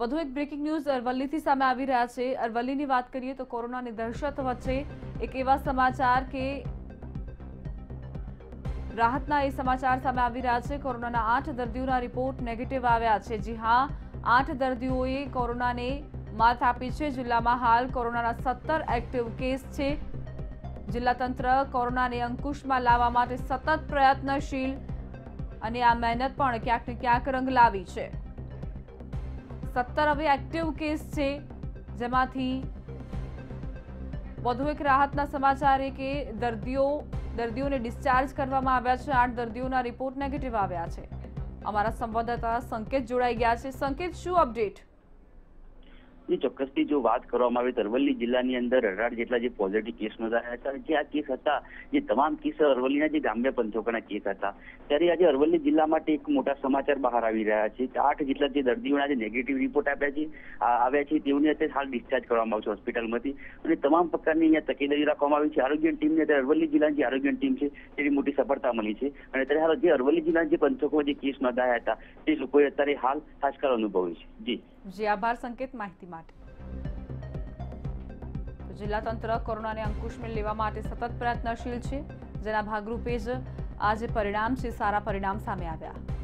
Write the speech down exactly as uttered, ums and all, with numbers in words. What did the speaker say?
વધુ એક breaking news અરવલ્લીથી સામે આવી રહ્યા છે। અરવલ્લીની વાત કરીએ તો કોરોનાની દહેશત વચ્ચે એક એવા સમાચાર કે રાહતના એ સમાચાર સામે આવી રહ્યા છે। કોરોનાના આઠ દર્દીઓના રિપોર્ટ નેગેટિવ આવ્યા છે। જી હા, આઠ દર્દીઓએ કોરોનાને માત આપી છે। જિલ્લામાં હાલ કોરોનાના સત્તર એક્ટિવ કેસ છે। જિલ્લા તંત્ર કોરોનાને અંકુશમાં લાવવા માટે સતત પ્રયત્નશીલ અને આ મહેનત પણ ક્યાંક ને ક્યાંક રંગ લાવી છે। सत्तर अवे एक्टिव केस छे, जेमांथी वधु एक राहतना समाचार है कि दर्दियों दर्दियों ने डिस्चार्ज करवामां आव्या छे। आठ दर्दियोना रिपोर्ट नेगेटिव आव्या छे। अमारा संवाददाता संकेत जोड़ाई गया छे। संकेत, शुं अपडेट? जी चौक्सथी जो बात करवामां आवे तो अरवली जिल्लानी अंदर अठार जेटला जे पॉजिटिव केस नोंधाया हता। जे आ केस हता जे तमाम केस अरवलीना जे ग्राम्य पंचोकना केस हता। त्यारे आज अरवली जिल्ला माटे एक मोटा समाचार बहार आवी रह्या छे। आठ जेटला जे दर्दीओना जे नेगेटिव रिपोर्ट आप्या छे आव्या छे तेओने अत्यारे हाल डिस्चार्ज करवामां आव्यो छे होस्पिटलमांथी अने तमाम प्रकारनी अहींया तकेदारी राखवामां आवी छे। आरोग्य टीमने अत्यारे अरवली जिल्लानी जे आरोग्य टीम छे तेनी मोटी सफलता मळी छे अने त्यारे हाल जे अरवली जिल्लाना जे पंचोकमां जे केस नोंधाया हता ते लोकोए अत्यारे हाल हाशकार अनुभवे छे। जी जी आभार संकेत माहिती माटे। तो जिला तंत्र कोरोना ने अंकुश में लेवा माटे सतत प्रयत्नशील छे, जेना भागरूपे ज आज परिणाम छे सारा परिणाम सामे आव्या।